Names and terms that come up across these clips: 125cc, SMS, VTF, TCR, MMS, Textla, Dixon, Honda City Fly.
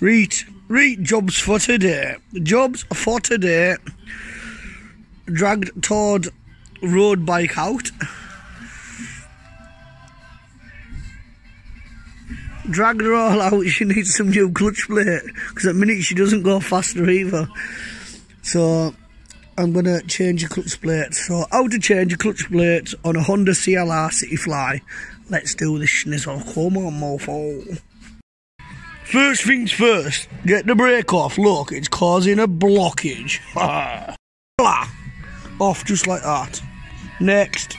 Right, jobs for today. Dragged Todd road bike out. Dragged her all out. She needs some new clutch plate, because at the minute she doesn't go faster either. So I'm going to change the clutch plate. So how to change a clutch plate on a Honda CLR City Fly. Let's do this schnizzle. Come on, mofo. First things first, get the brake off. Look, it's causing a blockage. Off just like that. Next.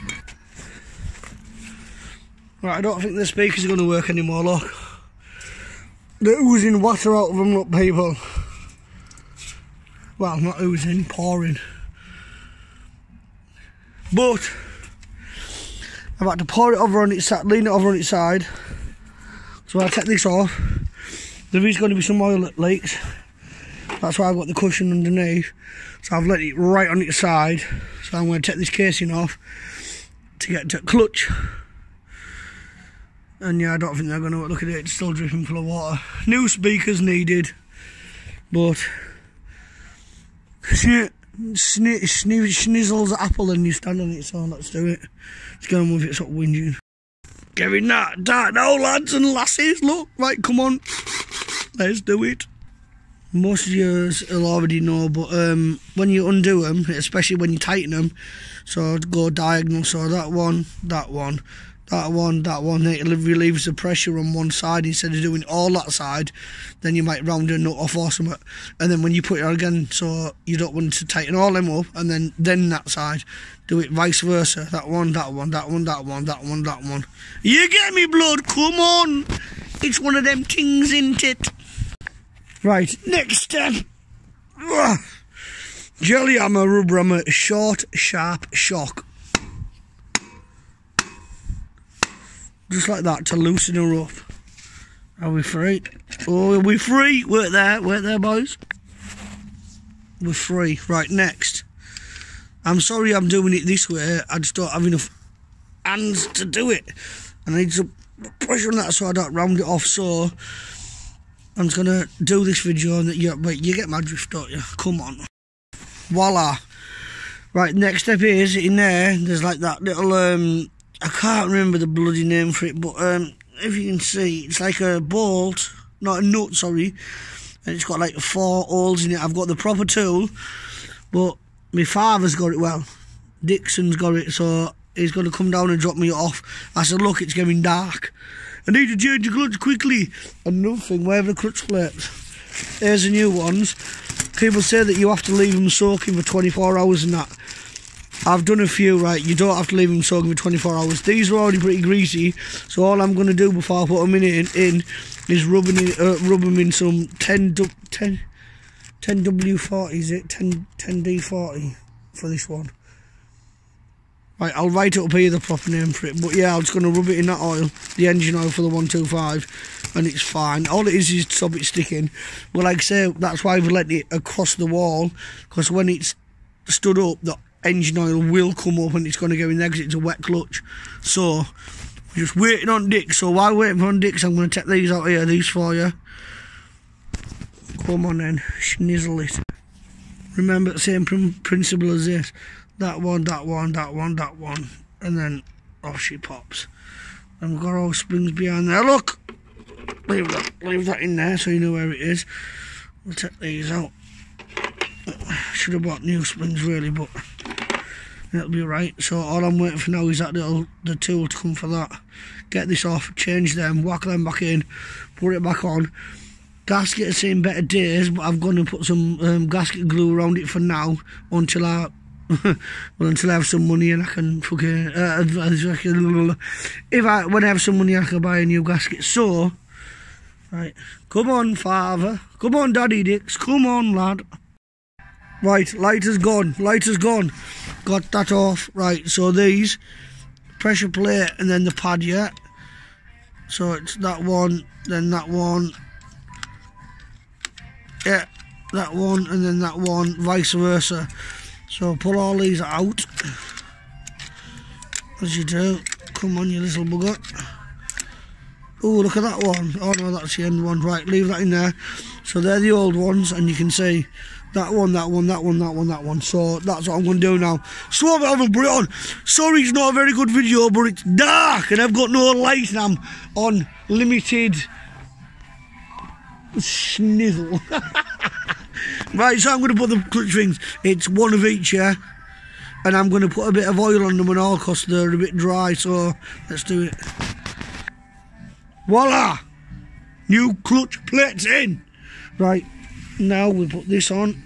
Right, I don't think the speakers are going to work anymore, look. They're oozing water out of them, look, people. Well, not oozing, pouring. But I've had to pour it over on its side, lean it over on its side. So I'll take this off. There is going to be some oil that leaks. That's why I've got the cushion underneath. So I've let it right on its side. So I'm going to take this casing off to get to clutch. And yeah, I don't think they're going to look at it. It's still dripping full of water. New speakers needed. But schnizzles apple and you stand on it. So let's do it. It's going with its up whinging. Giving that dark now, lads and lasses. Look, right, come on. Let's do it. Most of yours will already know, but when you undo them, especially when you tighten them, so go diagonal, so that one, it relieves the pressure on one side instead of doing all that side, then you might round a nut off or something, and then when you put it on again, so you don't want to tighten all them up, and then that side, do it vice versa, that one. You get me, blood, come on! It's one of them things, isn't it? Right, next step. Ugh. Jelly hammer, rubber hammer, short, sharp shock. Just like that to loosen her up. Are we free? Oh, are we free? Work there, boys. We're free. Right, next. I'm sorry I'm doing it this way. I just don't have enough hands to do it. And I need some pressure on that so I don't round it off. So I'm just going to do this video and you get my drift, don't you? Come on. Voila. Right, next step is, in there's like that little, I can't remember the bloody name for it, but if you can see, it's like a bolt, not a nut, sorry, and it's got like 4 holes in it. I've got the proper tool, but my father's got it, well, Dixon's got it, so he's going to come down and drop me off. I said, look, it's getting dark. I need to change the clutch quickly. Another thing, where are the clutch plates? Here's the new ones. People say that you have to leave them soaking for 24 hours and that. I've done a few, right, you don't have to leave them soaking for 24 hours. These are already pretty greasy, so all I'm going to do before I put them in is rub them in some 10W40, is it? 10D40 for this one. Right, I'll write it up here, the proper name for it. But yeah, I'm just going to rub it in that oil, the engine oil for the 125, and it's fine. All it is to stop it sticking. But like I say, that's why I've let it across the wall, because when it's stood up, the engine oil will come up and it's going to go in there because it's a wet clutch. So, just waiting on Dix. So while waiting on Dix, I'm going to take these out here, these for you. Come on then, schnizzle it. Remember the same principle as this. That one, and then off she pops. And we've got all springs behind there. Look, leave that in there so you know where it is. We'll take these out. Should have bought new springs really, but it'll be right. So all I'm waiting for now is that the tool to come for that. Get this off, change them, whack them back in, put it back on. Gasket has seen better days, but I've gone and put some gasket glue around it for now until I. Until I have some money and I can fucking when I have some money I can buy a new gasket. So right, come on father, come on daddy Dix, come on lad. Right, light has gone, got that off. Right, so these pressure plate and then the pad, yeah, so it's that one, then that one, yeah, that one, and then that one, vice versa. So pull all these out, as you do. Come on, you little bugger. Oh, look at that one. Oh no, that's the end one. Right, leave that in there. So they're the old ones, and you can see that one, that one, that one, that one, that one. So that's what I'm going to do now. Swap it over and put it on. Sorry it's not a very good video, but it's dark and I've got no light and I'm on limited snizzle. Right, so I'm going to put the clutch rings. It's one of each, yeah? And I'm going to put a bit of oil on them and all, because they're a bit dry, so let's do it. Voila! New clutch plates in! Right, now we put this on.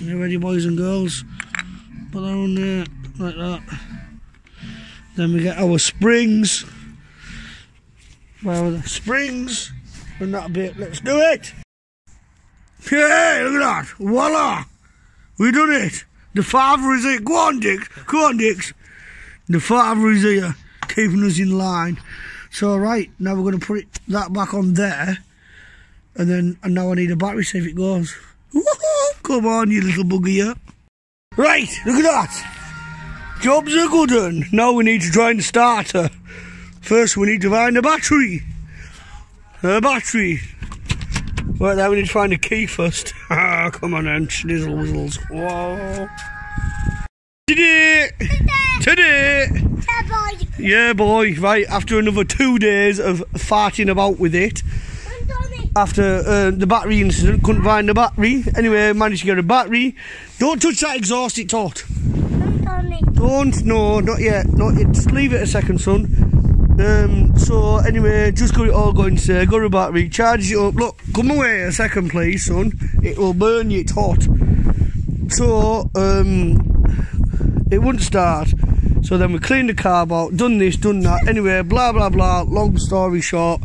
Are you ready, boys and girls? Put that on there, like that. Then we get our springs. Where are the springs? And that bit, let's do it! Hey, look at that! Voila! We done it! The father is here. Go on, Dick. Go on, Dicks. The father is here, keeping us in line. So, right, now we're going to put that back on there. And then, and now I need a battery, see if it goes. Woohoo! Come on, you little bugger, yeah. Right, look at that. Job's a good one. Now we need to try and start her. First, we need to find a battery. A battery. Right there, we need to find a key first. Ah, come on then, schnizzle whizzles. Whoa. Today! Today! Yeah, boy. Right, after another 2 days of farting about with it. After the battery incident, couldn't find the battery. Anyway, managed to get a battery. Don't touch that exhaust, it's hot. Don't, no, not yet. Not yet. Just leave it a second, son. So anyway, just got it all going today, got a battery, charges it up. Look, come away a second please, son, it will burn you, it's hot. So it wouldn't start, so then we cleaned the carb out, done this, done that. Anyway, blah blah blah, long story short,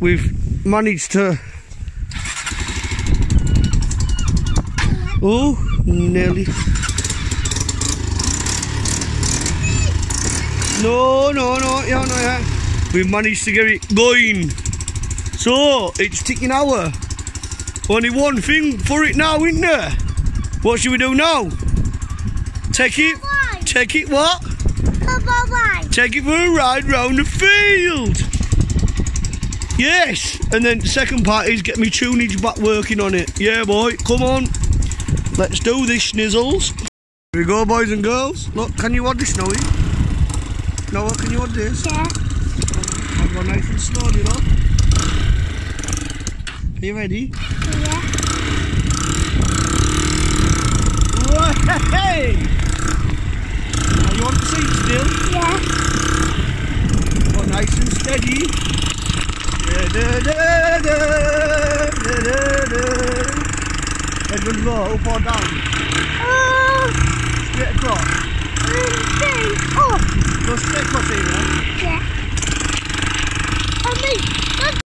we've managed to... Oh, nearly. No, no, no, yeah, no, yeah. We managed to get it going. So, it's ticking hour. Only one thing for it now, isn't there? What should we do now? Take it? Bye. Take it what? Bye. Take it for a ride round the field. Yes. And then second part is get me tunage back working on it. Yeah, boy, come on. Let's do this, schnizzles. Here we go, boys and girls. Look, can you add this now? Noah, can you hold this? Yeah. I'll go nice and slowly, love. Are you ready? Yeah. Whoa, hey! Are you on the seat still? Yeah. Go nice and steady. Everyone go up or down? Straight across. Up. Go straight across here, right? Yeah.